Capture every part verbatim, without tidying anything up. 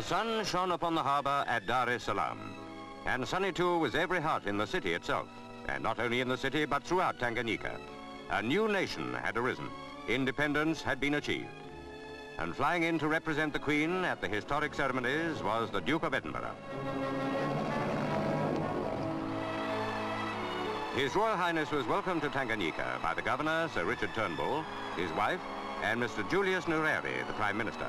The sun shone upon the harbour at Dar es Salaam, and sunny too was every heart in the city itself, and not only in the city but throughout Tanganyika. A new nation had arisen, independence had been achieved, and flying in to represent the Queen at the historic ceremonies was the Duke of Edinburgh. His Royal Highness was welcomed to Tanganyika by the Governor, Sir Richard Turnbull, his wife, and Mister Julius Nyerere, the Prime Minister.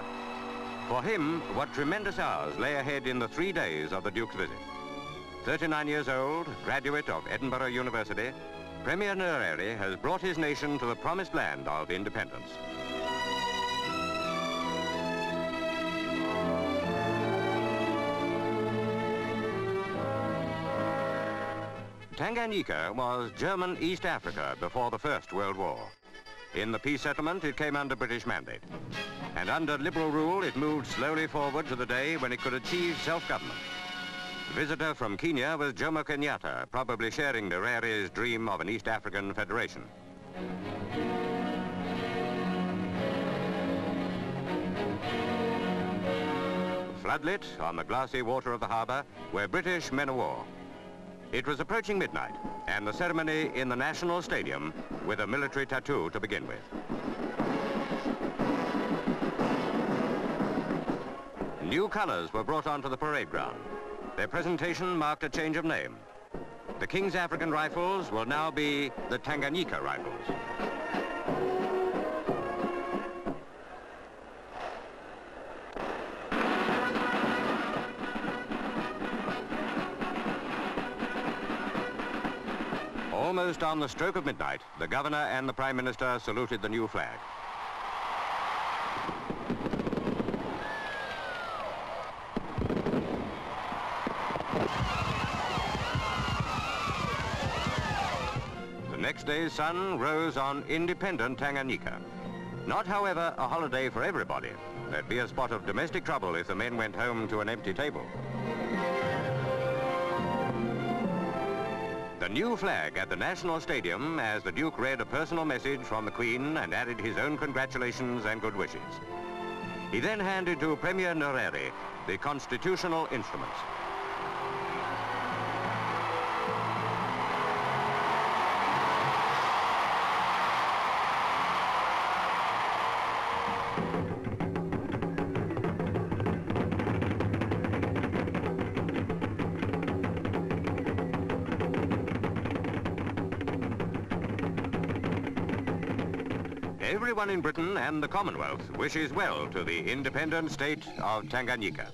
For him, what tremendous hours lay ahead in the three days of the Duke's visit. thirty-nine years old, graduate of Edinburgh University, Premier Nyerere has brought his nation to the promised land of independence. Tanganyika was German East Africa before the First World War. In the peace settlement, it came under British mandate. And under liberal rule, it moved slowly forward to the day when it could achieve self-government. The visitor from Kenya was Jomo Kenyatta, probably sharing Nyerere's dream of an East African federation. Floodlit on the glassy water of the harbour were British men-of-war. It was approaching midnight, and the ceremony in the National Stadium with a military tattoo to begin with. New colours were brought onto the parade ground. Their presentation marked a change of name. The King's African Rifles will now be the Tanganyika Rifles. Almost on the stroke of midnight, the Governor and the Prime Minister saluted the new flag. The next day's sun rose on independent Tanganyika. Not, however, a holiday for everybody. There'd be a spot of domestic trouble if the men went home to an empty table. The new flag at the National Stadium, as the Duke read a personal message from the Queen and added his own congratulations and good wishes. He then handed to Premier Nyerere the constitutional instruments. Everyone in Britain and the Commonwealth wishes well to the independent state of Tanganyika.